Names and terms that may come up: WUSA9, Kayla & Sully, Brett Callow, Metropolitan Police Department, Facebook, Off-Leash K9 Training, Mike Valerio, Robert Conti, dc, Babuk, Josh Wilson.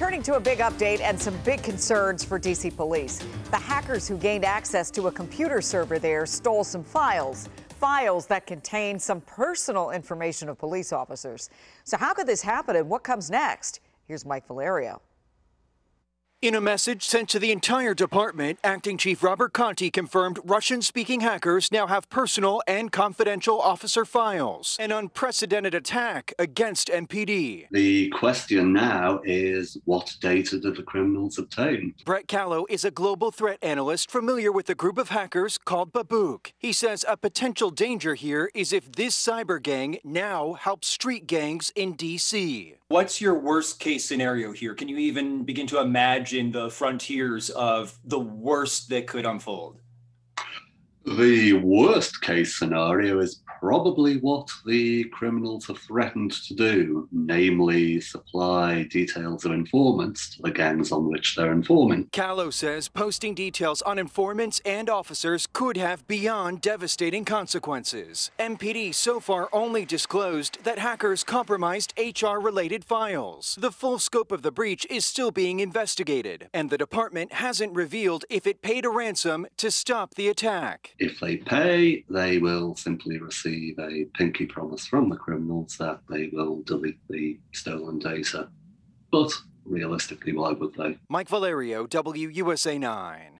Turning to a big update and some big concerns for D.C. police. The hackers who gained access to a computer server there stole some files that contain some personal information of police officers. So how could this happen and what comes next? Here's Mike Valerio. In a message sent to the entire department, Acting Chief Robert Conti confirmed Russian-speaking hackers now have personal and confidential officer files, an unprecedented attack against MPD. The question now is, what data do the criminals obtain? Brett Callow is a global threat analyst familiar with a group of hackers called Babuk. He says a potential danger here is if this cyber gang now helps street gangs in D.C. What's your worst-case scenario here? Can you even begin to imagine the frontiers of the worst that could unfold? The worst case scenario is probably what the criminals have threatened to do, namely supply details of informants to the gangs on which they're informing. Callow says posting details on informants and officers could have beyond devastating consequences. MPD so far only disclosed that hackers compromised HR-related files. The full scope of the breach is still being investigated, and the department hasn't revealed if it paid a ransom to stop the attack. If they pay, they will simply receive a pinky promise from the criminals that they will delete the stolen data. But realistically, why would they? Mike Valerio, WUSA9.